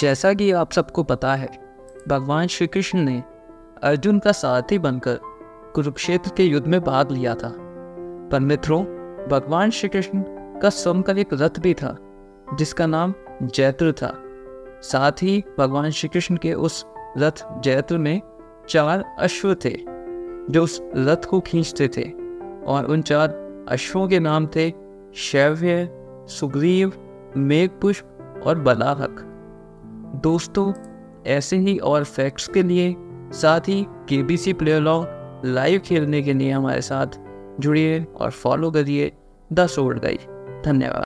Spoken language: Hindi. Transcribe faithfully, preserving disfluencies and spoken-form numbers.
जैसा कि आप सबको पता है, भगवान श्री कृष्ण ने अर्जुन का साथी बनकर कुरुक्षेत्र के युद्ध में भाग लिया था। पर मित्रों, भगवान श्री कृष्ण का स्वयं का एक रथ भी था जिसका नाम जैत्र था। साथ ही भगवान श्री कृष्ण के उस रथ जैत्र में चार अश्व थे जो उस रथ को खींचते थे, और उन चार अश्वों के नाम थे शैव्य, सुग्रीव, मेघपुष्प और बलाहक। दोस्तों, ऐसे ही और फैक्ट्स के लिए साथ ही केबीसी प्ले अलॉन्ग लाइव खेलने के लिए हमारे साथ जुड़िए और फॉलो करिए द सोल्ड गाई। धन्यवाद।